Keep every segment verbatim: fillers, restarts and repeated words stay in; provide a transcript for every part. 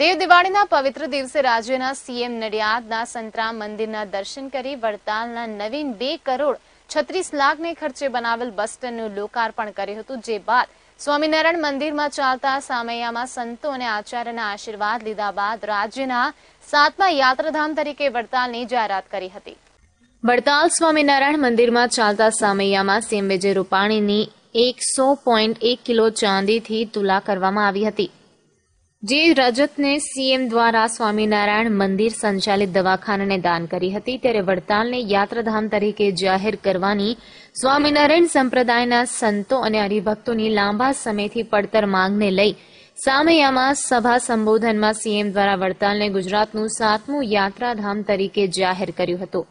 દેવદિવાળીના પવિત્ર દિવસે રાજ્યના સીએમ નડિયાદના સંતરામ મંદિરના દર્શન કરી વડતાલના નવીન બે કરોડ છત્રીસ લાખને ખર્ચે બનાવેલ બસ સ્ટેન્ડનું લોકાર્પણ કર્યું હતું, જે બાદ સ્વામિનારાયણ મંદિરમાં ચાલતા સામૈયામાં સંતો અને આચાર્યના આશીર્વાદ લીધા બાદ રાજ્યના સાતમા યાત્રાધામ તરીકે વડતાલની જાહેરાત કરી હતી। વડતાલ સ્વામિનારાયણ મંદિરમાં ચાલતા સામૈયામાં સીએમ વિજય રૂપાણીની એકસો પોઈન્ટ એક કિલો ચાંદીથી તુલા કરવામાં આવી હતી, જે રજતને સીએમ દ્વારા સ્વામિનારાયણ મંદિર સંચાલિત દવાખાનાને દાન કરી હતી। ત્યારે વડતાલને યાત્રાધામ તરીકે જાહેર કરવાની સ્વામિનારાયણ સંપ્રદાયના સંતો અને હરિભક્તોની લાંબા સમયથી પડતર માંગને લઈ સામૈયામાં સભા સંબોધનમાં સીએમ દ્વારા વડતાલને ગુજરાતનું સાતમું યાત્રાધામ તરીકે જાહેર કર્યું હતું।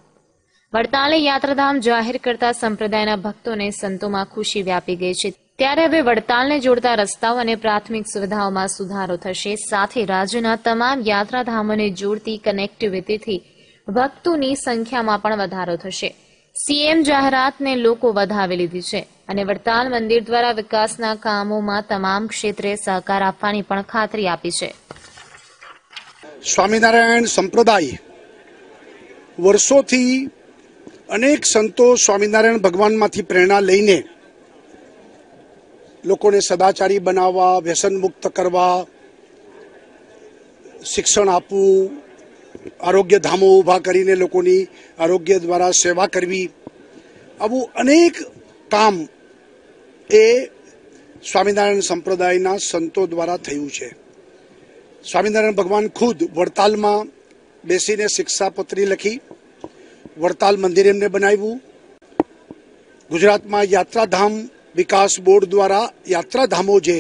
વડતાલને યાત્રાધામ જાહેર કરતા સંપ્રદાયના ભક્તો અને સંતોમાં ખુશી વ્યાપી ગઈ છે। ત્યારે હવે વડતાલને જોડતા રસ્તાઓ અને પ્રાથમિક સુવિધાઓમાં સુધારો થશે, સાથે રાજ્યના તમામ યાત્રાધામોને જોડતી કનેક્ટિવિટીથી ભક્તોની સંખ્યામાં પણ વધારો થશે। સીએમ જાહેરાતને લોકો વધાવી લીધી છે અને વડતાલ મંદિર દ્વારા વિકાસના કામોમાં તમામ ક્ષેત્રે સહકાર આપવાની પણ ખાતરી આપી છે। સ્વામિનારાયણ સંપ્રદાય વર્ષોથી અનેક સંતો સ્વામિનારાયણ ભગવાનમાંથી પ્રેરણા લઈને લોકોને સદાચારી બનાવવા, વ્યસન મુક્ત કરવા, શિક્ષણ આપવું, આરોગ્ય ધામો ઊભા કરીને લોકોની આરોગ્ય દ્વારા સેવા કરવી, આવું અનેક કામ એ સ્વામિનારાયણ સંપ્રદાયના સંતો દ્વારા થયું છે। સ્વામિનારાયણ ભગવાન ખુદ વડતાલમાં બેસીને શિક્ષાપત્રી લખી વડતાલ મંદિર એમને બનાવ્યું। ગુજરાતમાં યાત્રાધામ विकास बोर्ड द्वारा यात्राधामों जे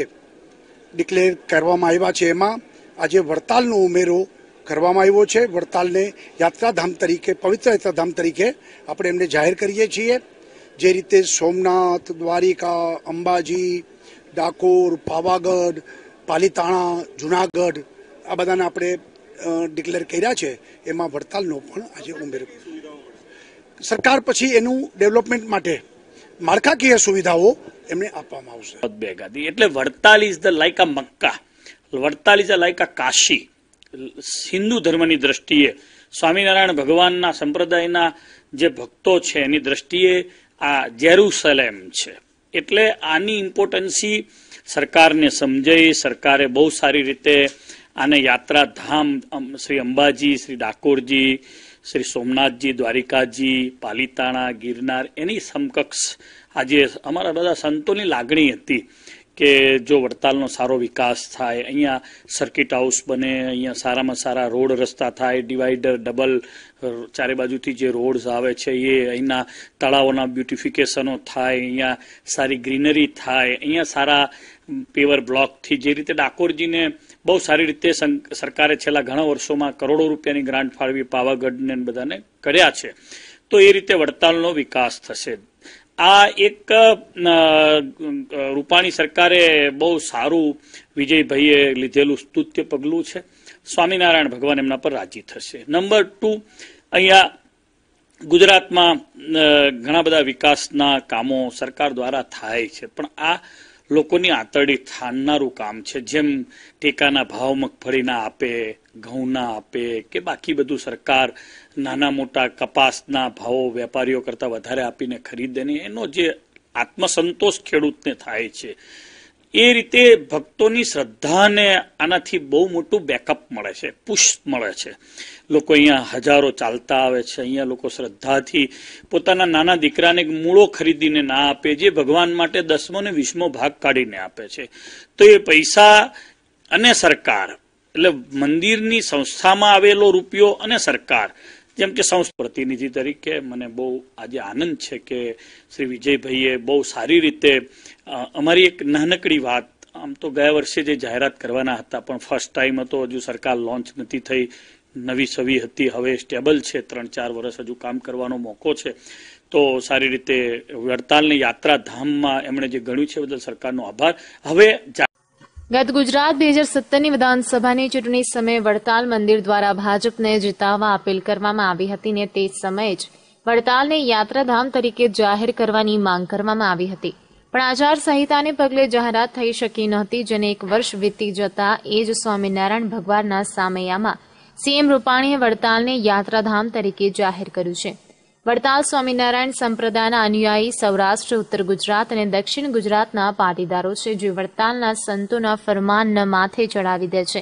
डिक्लेर करवामां आव्या छे एमां आजे वड़तालनो उमेरो करवामां आव्यो छे। वड़तालने यात्राधाम तरीके पवित्र यात्राधाम तरीके आपणे एमने जाहेर करीए छीए। जे रीते सोमनाथ, द्वारिका, अंबाजी, डाकोर, पावागढ़, पालीताणा, जूनागढ़ आ बधाने आपणे डिक्लेर कर्या छे, एमां वड़तालनो पण आजे उमेर सरकार पछी एनुं डेवलपमेंट माटे माळखाकीय सुविधाओं एमने आपवामां आवशे। बेगादी एटले Vadtal is the like a Mecca, Vadtal is a like a Kashi. Hindu धर्मनी दृष्टिए स्वामीनारायण भगवानना संप्रदायना जे भक्तो छे एनी दृष्टिए आ जेरुसलेम छे, एटले आनी इम्पोर्टन्सी सरकारने समजाई। सरकारे बहु सारी रीते आने यात्राधाम श्री अंबाजी, श्री डाकोरजी, श्री सोमनाथ जी, द्वारिका जी, पालीताणा, गिरनार एनी समकक्ष आजे अमरा बधा संतोनी लागणी हती के जो वड़तालनो सारो विकास थाय, अहींया सर्किट हाउस बने, अहींया सारामां सारा रोड रस्ता थाय, डिवाइडर डबल चारे बाजुथी जे रोड्स आवे छे ये, अहींना तळावोना ब्यूटिफिकेशनो थाय, अहींया सारी ग्रीनरी थाय, अहींया सारा पेवर ब्लॉक थी जे रीते डाकोरजीने बहु सारी रीते सरकारे छेल्ला घणा वर्षोमां करोड़ो रूपियानी ग्रांट फाळवी पावागढ़ने बधाने कर्या छे, तो ए रीते वड़तालनो विकास थशे। आ एक रूपाणी सरकारे बहु सारू विजय भाईए लीधेलू स्तुत्य पगलू छे। स्वामीनारायण भगवान एमना पर राजी थशे। नंबर टू, अहींया गुजरातमां घणा बधा विकासना कामो सरकार द्वारा थाय छे, पण आ लोकोनी आतरडी थाननारू काम छे। जेम टेकाना भाव मगफळीना आपे, घऊना आपे के बाकी बधु सरकार नाना मोटा कपासना भाव वेपारीओ करता वधारे आपीने खरीदे ने, एनो जे आत्मसंतोष खेडूतने थाय छे। ए रीते भक्तोनी श्रद्धाने आनाथी बहु मोटुं बेकअप मळे छे, पुश मळे छे। लोको अहींया हजारो चालता आवे छे, अहींया लोको श्रद्धाथी पोताना नाना दीकराने मूळो खरीदीने ना आपे, जे भगवान माटे दसमो ने वीसमो भाग काढीने आपे छे। तो ए पैसा अने सरकार एटले मंदिरनी संस्थामां आवेलो रूपियो अने सरकार જેમ કે સંસ્થા પ્રતિનિધિ તરીકે મને બહુ આજે આનંદ છે કે શ્રી વિજયભાઈએ બહુ સારી રીતે અમારી એક નાનકડી વાત, આમ તો ગયા વર્ષે જે જાહેરાત કરવાના હતા પણ ફર્સ્ટ ટાઈમ હતો, હજુ સરકાર લોન્ચ નથી થઈ, નવી સવી હતી, હવે સ્ટેબલ છે, ત્રણ ચાર વર્ષ હજુ કામ કરવાનો મોકો છે। તો સારી રીતે વડતાલની યાત્રાધામમાં એમણે જે ગણ્યું છે બદલ સરકારનો આભાર। હવે गत गुजरात दो हज़ार सत्तर ની વિધાનસભાની ચૂંટણી સમયે વડતાલ મંદિર દ્વારા ભાજપને જીતાવવા અપીલ કરવામાં આવી હતી ને તે સમયે જ વડતાલને યાત્રાધામ તરીકે જાહેર કરવાની માંગ કરવામાં આવી હતી। पण આચાર સંહિતાને પગલે જાહેરાત થઈ શકી નહોતી, જેને એક વર્ષ વીતી જતા એ જ સ્વામિનારાયણ ભગવાનના સામૈયામાં સીએમ રૂપાણીએ વડતાલને યાત્રાધામ તરીકે જાહેર કર્યું છે. વડતાલ સ્વામિનારાયણ સંપ્રદાયના અનુયાયી સૌરાષ્ટ્ર, ઉત્તર ગુજરાત અને દક્ષિણ ગુજરાતના પાટીદારો છે, જે વડતાલના સંતોના ફરમાનના માથે ચડાવી દે છે.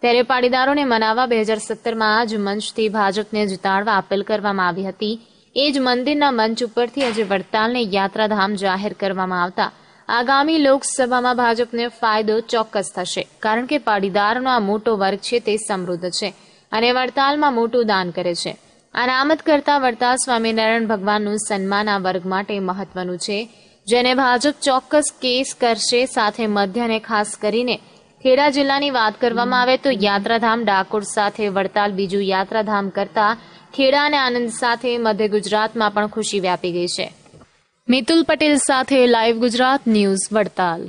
ત્યારે પાટીદારોને મનાવવા બે હજાર સત્તરમાં જ મંચથી ભાજપને જીતાડવા અપીલ કરવામાં આવી હતી. એ જ મંદિરના મંચ ઉપરથી આજે વડતાલને યાત્રાધામ જાહેર કરવામાં આવતા આગામી લોકસભામાં ભાજપને ફાયદો ચોક્કસ થશે, કારણ કે પાટીદારનો આ મોટો વર્ગ છે તે સમૃદ્ધ છે અને વડતાલમાં મોટું દાન કરે છે. આ નામત કરતા વડતાલ સ્વામિનારાયણ ભગવાનનું સન્માન આ વર્ગ માટે મહત્વનું છે, જેને ભાજપ ચોક્કસ કેસ કરશે. સાથે મધ્યને ખાસ કરીને ખેડા જિલ્લાની વાત કરવામાં આવે તો યાત્રાધામ ડાકોર સાથે વડતાલ બીજું યાત્રાધામ કરતા ખેડા અને આનંદ સાથે મધ્ય ગુજરાતમાં પણ ખુશી વ્યાપી ગઈ છે. મિતુલ પટેલ સાથે લાઈવ ગુજરાત ન્યૂઝ વડતાલ.